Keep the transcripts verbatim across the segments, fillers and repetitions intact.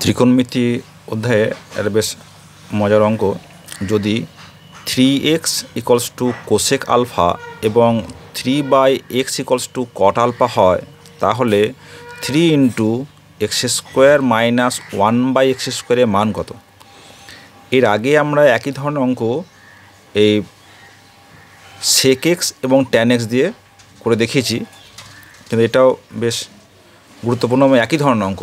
ত্রিকোণমিতি অধ্যায়ে এর বেশ মজার অঙ্ক যদি three x equals to cosec alpha এবং three by x equals to cot alpha হয় তাহলে three into x square minus one by x স্কোয়ারের মান কত। এর আগে আমরা একই ধরনের অঙ্ক এই সেক এক্স এবং ট্যান এক্স দিয়ে করে দেখিয়েছি, কিন্তু এটাও বেশ গুরুত্বপূর্ণ এবং একই ধরনের অঙ্ক।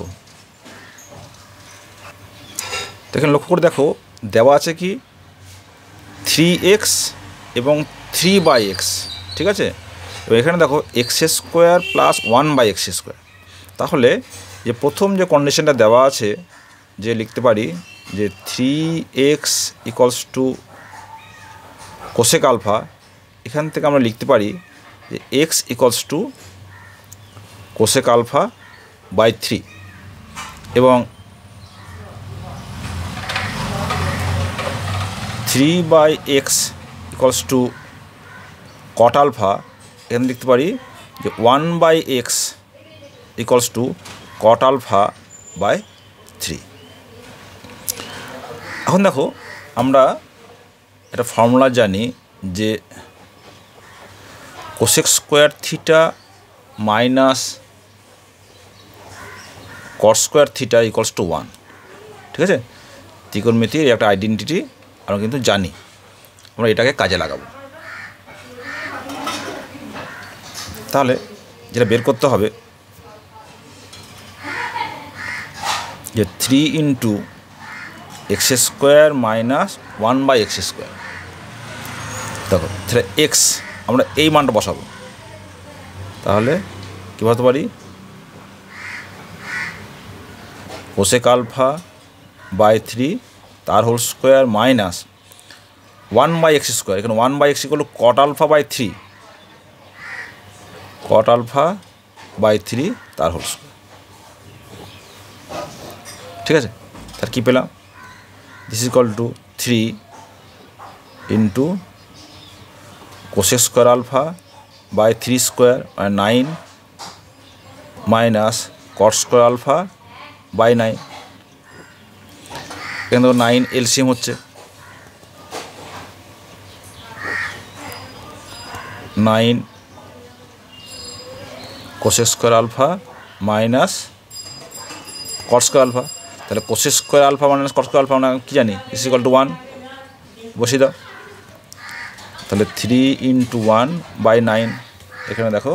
তো এখানে লক্ষ্য করে দেখো দেওয়া আছে কি থ্রি এক্স এবং থ্রি বাই এক্স, ঠিক আছে, এবং এখানে দেখো x square plus one by x square. তাহলে যে প্রথম যে কন্ডিশনটা দেওয়া আছে যে লিখতে পারি যে three x equals to cosec alpha, এখান থেকে আমরা লিখতে পারি যে x equals to cosec alpha by three, এবং three by x equals to cot alpha, এখানে লিখতে পারি যে one by x equals to cot alpha by three. এখন দেখো আমরা এটা ফর্মুলা জানি যে cosec square theta minus cot square theta equals to one, ঠিক আছে। ত্রিকোণমিতির একটা আইডেন্টিটি আমরা কিন্তু জানি, আমরা এটাকে কাজে লাগাবো। তাহলে যেটা বের করতে হবে যে three into x square minus one by x square, দেখো তাহলে এক্স আমরা এই মানটা বসাবো, তাহলে কী বলতে পারি কোসেক আলফা বাই থ্রি তার whole square minus one by x square, এখানে one by x equal cot alpha by three, cot alpha by three তার হোল স্কোয়ার, ঠিক আছে। তার কী পেলাম this equal to three into cosec square alpha by three square মানে nine minus cot square alpha by nine, কিন্তু nine LCM হচ্ছে nine cosec square alpha minus cot square alpha, তাহলে cosec square alpha minus cot square alpha আমরা কী জানি is equal to one, বসিয়ে দাও। তাহলে three into one by nine, এখানে দেখো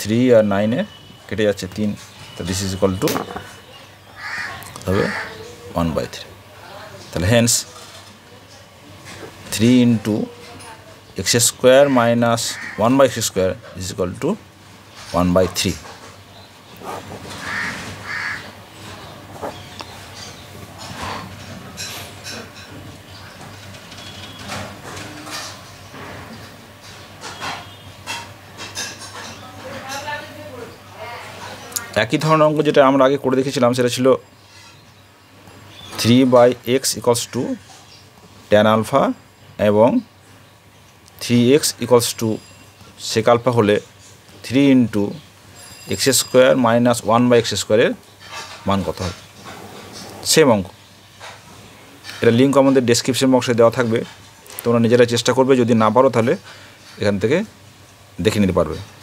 থ্রি আর নাইনে কেটে যাচ্ছে তিন, তাহলে দিস ইজ ইকুয়াল টু হবে ওয়ান বাই থ্রি। তাহলে hence three into x square minus one by x square is equal to one by three. একই ধরনের অঙ্ক যেটা আমরা আগে করে দেখেছিলাম সেটা ছিল three by x equals to tan alpha এবং three x equals to sec alpha হলে three into x square minus one by x স্কোয়ারের মান কত হবে। সেম অঙ্ক, এটা লিঙ্ক আমাদের ডেসক্রিপশন বক্সে দেওয়া থাকবে, তোমরা নিজেরা চেষ্টা করবে, যদি না পারো তাহলে এখান থেকে দেখে নিতে পারবে।